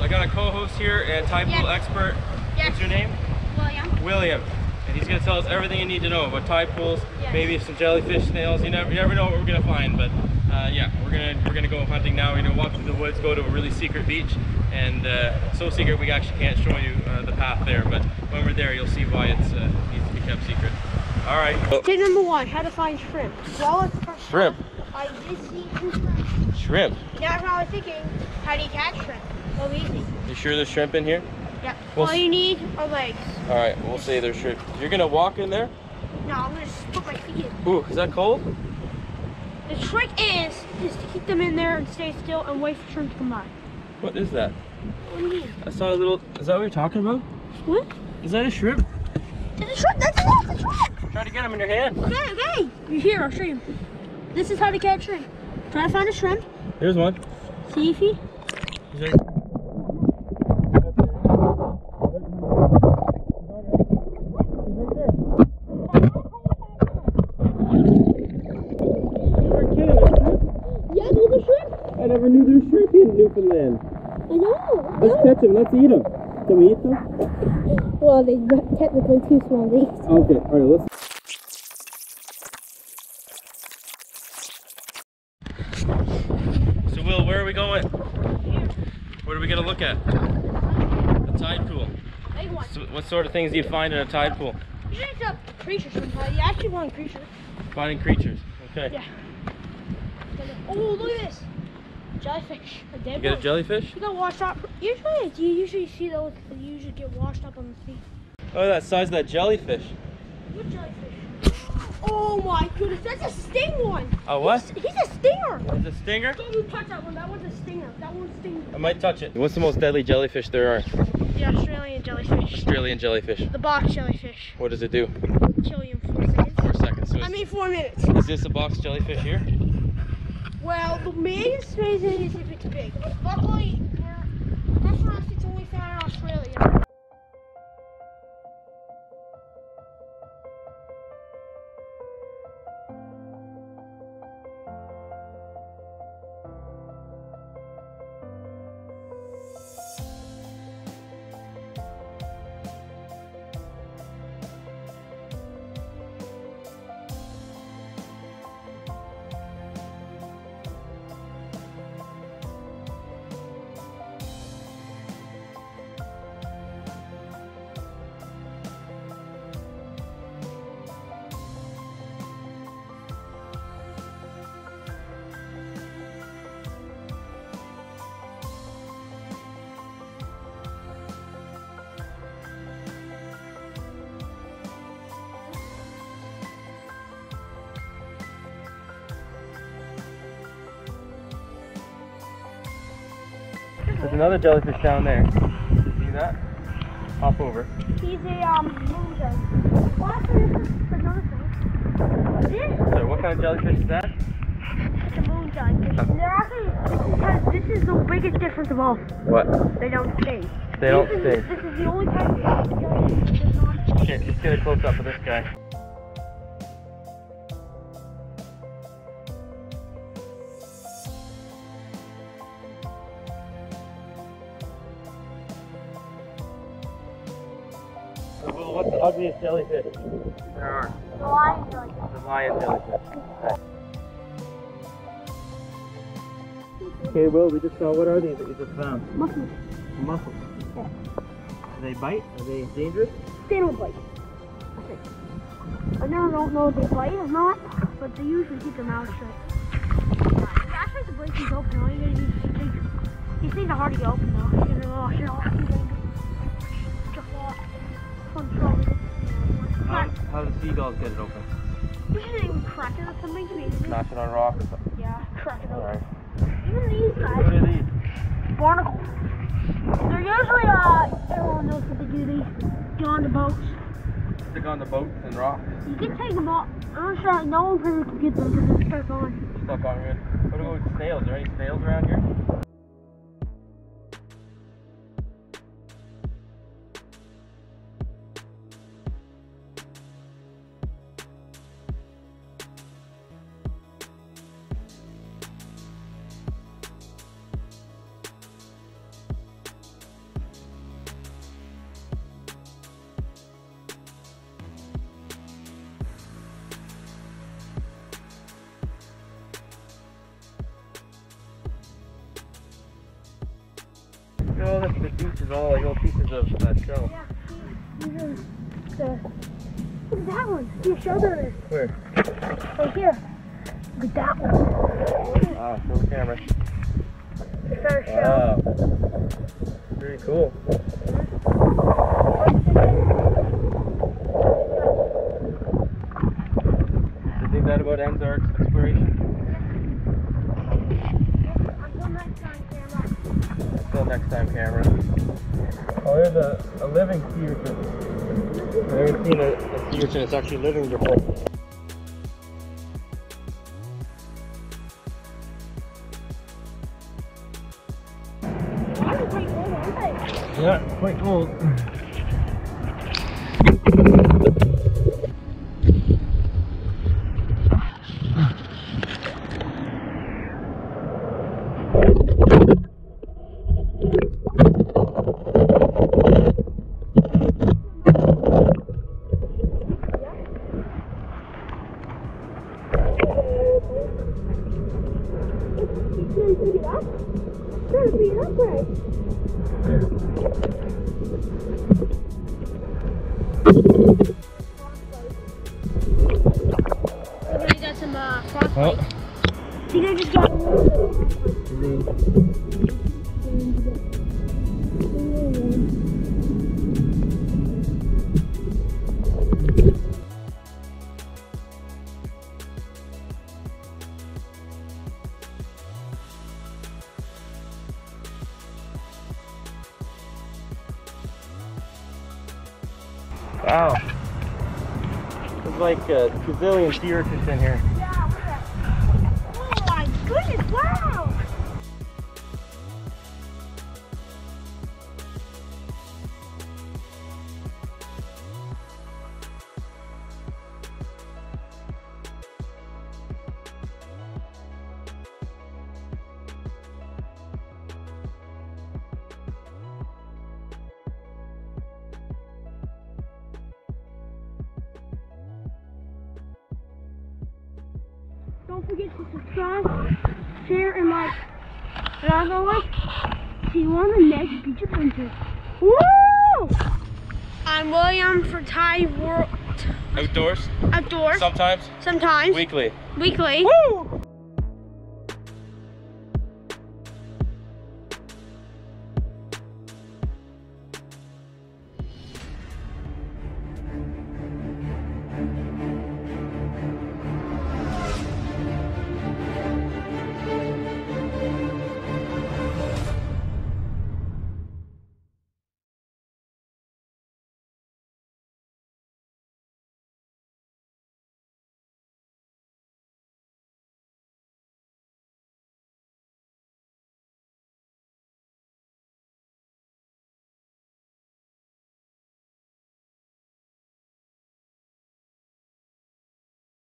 I got a co-host here and Thai pool expert. What's your name? William. William. And he's going to tell us everything you need to know about Thai pools, maybe some jellyfish, snails. You never know what we're going to find, but yeah, we're gonna go hunting now. We're gonna walk through the woods, go to a really secret beach, and so secret we actually can't show you the path there. But when we're there, you'll see why it's needs to be kept secret. All right. Tip number one: how to find shrimp. Well, at the first shrimp. I did see two shrimp. Shrimp. That's what I was thinking. How do you catch shrimp? Well, easy. You sure there's shrimp in here? Yeah. All you need are legs. All right. We'll say there's shrimp. You're gonna walk in there? No, I'm gonna just put my feet in. Ooh, is that cold? The trick is to keep them in there and stay still and wait for shrimp to come by. What is that? What do you mean? I saw a little, is that what you're talking about? What? Is that a shrimp? It's a shrimp, that's a shrimp! Try to get them in your hand. Okay, okay. You're here, I'll show you. This is how to catch shrimp. Try to find a shrimp. Here's one. See if he... I never knew there was shrimp in Newfoundland. I know. Let's catch them. Let's eat them. Can we eat them? Well, they're technically too small to eat. Okay. All right. Let's. So, Will, where are we going? Here. What are we gonna look at? A tide pool. Big one. So what sort of things do you find in a tide pool? You should creatures. You actually want creatures. Finding creatures. Okay. Yeah. Oh, look at this. Jellyfish. You get a jellyfish? You got washed up. Usually, you usually see those. You usually get washed up on the feet. Oh, that size of that jellyfish. What jellyfish? Oh my goodness, that's a sting one. A what? He's a stinger. He's a stinger? Don't you touch that one. That one's a stinger. That one's a stinger. I might touch it. What's the most deadly jellyfish there are? The Australian jellyfish. Australian jellyfish. The box jellyfish. What does it do? Kill you in 4 seconds. 4 seconds. So I mean 4 minutes. Is this a box jellyfish here? Well, the biggest reason is if it's big. Luckily, for us, it's only found in Australia. There's another jellyfish down there. You see that? Hop over. He's a moon jellyfish. Well, actually, this is another thing. So, what kind of jellyfish is that? It's a moon jellyfish. They're actually, because this is the biggest difference of all. What? They don't sting. They don't sting. This is the only type of jellyfish that does not sting. Let's get a close up of this guy. Well, what's the ugliest jellyfish there are? The lion jellyfish. The lion jellyfish. Okay, well, we just saw, what are these that you just found? Mussels. Mussels? Yeah. Do they bite? Are they dangerous? They don't bite. Okay. I never don't know if they bite or not, but they usually keep their mouths shut. It's actually to break these open, all you gotta do is keep them. These things are hard to get open though. You're gonna get off. How do seagulls get it open? We should crack it or something. Smash it on a rock or something? Yeah, crack it open. Even these guys. What are these? Barnacles. They're usually, everyone knows what they do. They go on the boats. Stick on the boats and rocks. You can take them off. I'm sure no one really can get them because they're stuck on. Stuck on, good. What about snails? Are there any snails around here? all this, the beach is all like little pieces of shell. Yeah. Look at that one. You showed her this. Where? Right here. Look at that one. Wow, no camera. It's our shell. Wow. Very cool. Do you think that about ends our exploration? Yeah. Until next time, camera. Until next time, camera. Oh, there's a living sea urchin. I've never seen a sea urchin that's actually living before. Water's pretty cold, aren't they? Yeah, quite cold. Wow, there's like a gazillion sea urchins in here. Yeah, look at that. Oh my goodness, wow! Don't forget to subscribe, share, and like. And I go like, see you on the next beach adventure. Woo! I'm William for Thai World. Outdoors. Sometimes. Weekly. Woo!